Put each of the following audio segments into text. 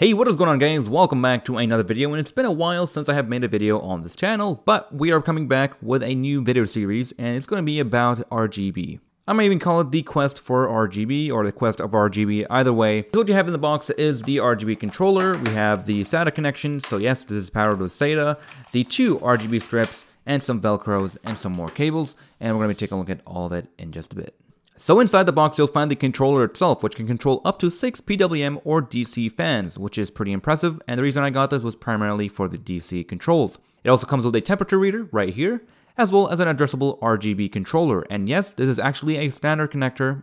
Hey, what is going on, guys? Welcome back to another video, and it's been a while since I have made a video on this channel, but we are coming back with a new video series, and it's going to be about RGB. I might even call it the quest for RGB or the quest of RGB, either way. So what you have in the box is the RGB controller, we have the SATA connection, so yes, this is powered with SATA, the two RGB strips, and some Velcros, and some more cables, and we're going to be taking a look at all of it in just a bit. So inside the box, you'll find the controller itself, which can control up to 6 PWM or DC fans, which is pretty impressive, and the reason I got this was primarily for the DC controls. It also comes with a temperature reader right here, as well as an addressable RGB controller, and yes, this is actually a standard connector,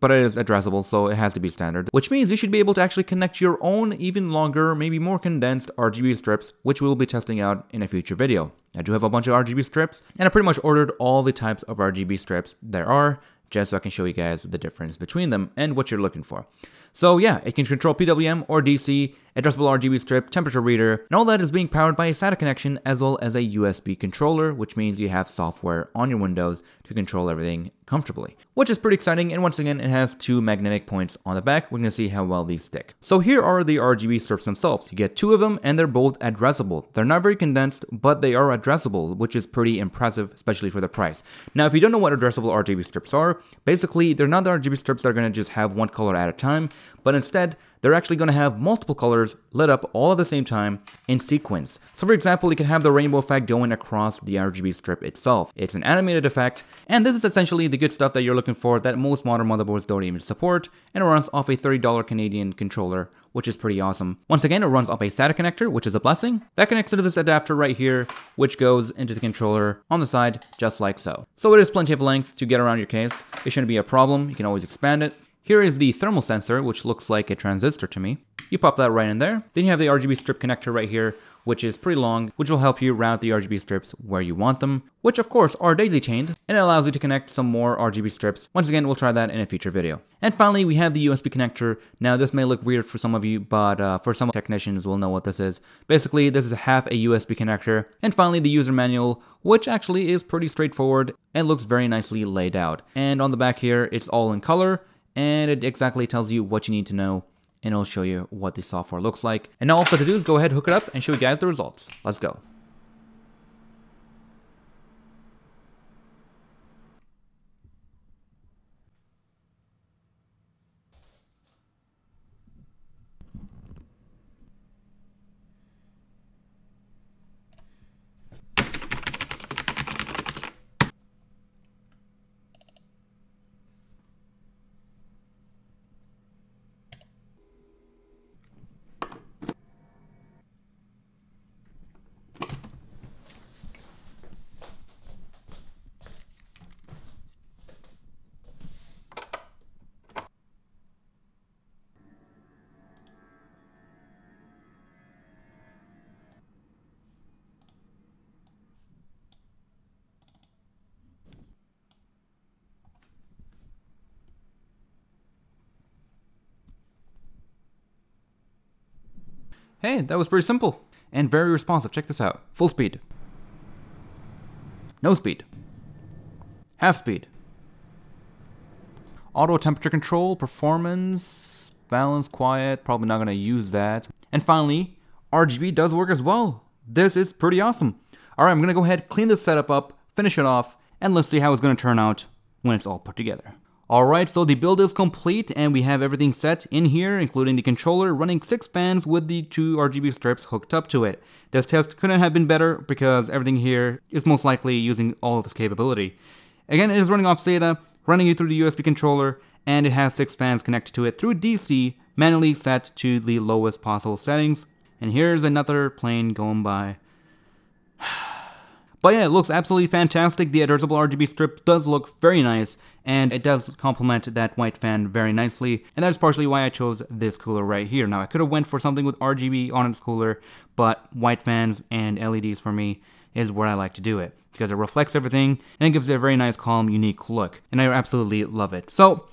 but it is addressable, so it has to be standard, which means you should be able to actually connect your own even longer, maybe more condensed RGB strips, which we will be testing out in a future video. I do have a bunch of RGB strips, and I pretty much ordered all the types of RGB strips there are, just so I can show you guys the difference between them and what you're looking for. So yeah, it can control PWM or DC, addressable RGB strip, temperature reader, and all that is being powered by a SATA connection as well as a USB controller, which means you have software on your Windows to control everything comfortably, which is pretty exciting. And once again, it has two magnetic points on the back. We're gonna see how well these stick. So here are the RGB strips themselves. You get two of them and they're both addressable. They're not very condensed, but they are addressable, which is pretty impressive, especially for the price. Now, if you don't know what addressable RGB strips are, basically they're not the RGB strips that are gonna just have one color at a time, but instead, they're actually going to have multiple colors lit up all at the same time in sequence. So for example, you can have the rainbow effect going across the RGB strip itself. It's an animated effect, and this is essentially the good stuff that you're looking for that most modern motherboards don't even support, and it runs off a $30 Canadian controller, which is pretty awesome. Once again, it runs off a SATA connector, which is a blessing. That connects into this adapter right here, which goes into the controller on the side, just like so. So it is plenty of length to get around your case. It shouldn't be a problem. You can always expand it. Here is the thermal sensor, which looks like a transistor to me. You pop that right in there. Then you have the RGB strip connector right here, which is pretty long, which will help you route the RGB strips where you want them, which of course are daisy chained, and it allows you to connect some more RGB strips. Once again, we'll try that in a future video. And finally, we have the USB connector. Now this may look weird for some of you, but for some technicians will know what this is. Basically, this is half a USB connector. And finally, the user manual, which actually is pretty straightforward and looks very nicely laid out. And on the back here, it's all in color, and it exactly tells you what you need to know, and it'll show you what the software looks like. And now all you have to do is go ahead, hook it up, and show you guys the results. Let's go. Hey, that was pretty simple and very responsive. Check this out. Full speed. No speed. Half speed. Auto temperature control, performance, balance, quiet. Probably not going to use that. And finally, RGB does work as well. This is pretty awesome. All right, I'm going to go ahead, clean this setup up, finish it off, and let's see how it's going to turn out when it's all put together. Alright, so the build is complete and we have everything set in here, including the controller running 6 fans with the 2 RGB strips hooked up to it. This test couldn't have been better because everything here is most likely using all of this capability. Again, it is running off SATA, running you through the USB controller, and it has 6 fans connected to it through DC, manually set to the lowest possible settings. And here's another plane going by. But yeah, it looks absolutely fantastic. The addressable RGB strip does look very nice, and it does complement that white fan very nicely. And that's partially why I chose this cooler right here. Now, I could have went for something with RGB on its cooler, but white fans and LEDs for me is where I like to do it, because it reflects everything, and it gives it a very nice, calm, unique look. And I absolutely love it. So,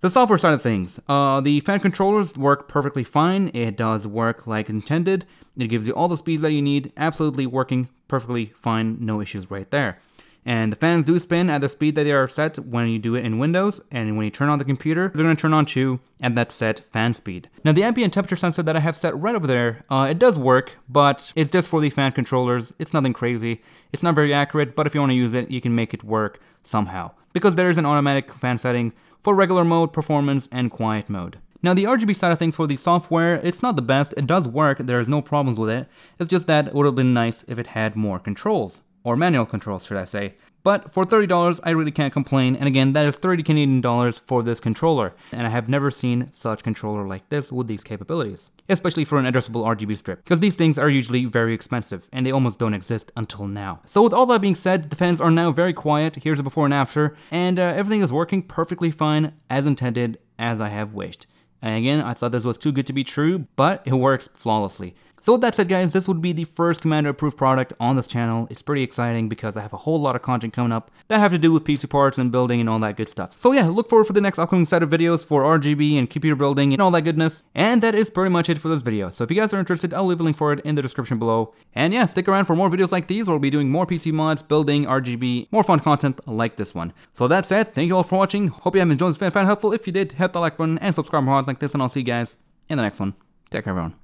the software side of things. The fan controllers work perfectly fine. It does work like intended. It gives you all the speeds that you need, absolutely working perfectly fine, no issues right there. And the fans do spin at the speed that they are set when you do it in Windows, and when you turn on the computer, they're going to turn on too at that set fan speed. Now the ambient temperature sensor that I have set right over there, it does work, but it's just for the fan controllers. It's nothing crazy. It's not very accurate, but if you want to use it, you can make it work somehow, because there is an automatic fan setting for regular mode, performance, and quiet mode. Now the RGB side of things for the software, it's not the best, it does work, there's no problems with it, it's just that it would have been nice if it had more controls, or manual controls should I say. But for $30 I really can't complain, and again that is 30 Canadian dollars for this controller, and I have never seen such controller like this with these capabilities, especially for an addressable RGB strip, because these things are usually very expensive and they almost don't exist until now. So with all that being said, the fans are now very quiet, here's a before and after, and everything is working perfectly fine as intended, as I have wished. And again, I thought this was too good to be true, but it works flawlessly. So with that said guys, this would be the first Commander approved product on this channel. It's pretty exciting because I have a whole lot of content coming up that have to do with PC parts and building and all that good stuff. So yeah, look forward for the next upcoming set of videos for RGB and computer building and all that goodness. And that is pretty much it for this video. So if you guys are interested, I'll leave a link for it in the description below. And yeah, stick around for more videos like these where we'll be doing more PC mods, building, RGB, more fun content like this one. So that said, thank you all for watching. Hope you have enjoyed this video and found it helpful. If you did, hit the like button and subscribe for more like this, and I'll see you guys in the next one. Take care everyone.